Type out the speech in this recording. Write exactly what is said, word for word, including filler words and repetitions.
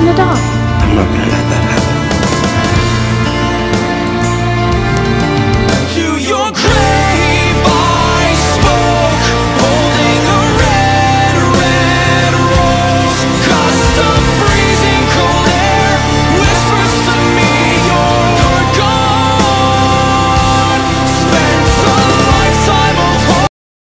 in the dark.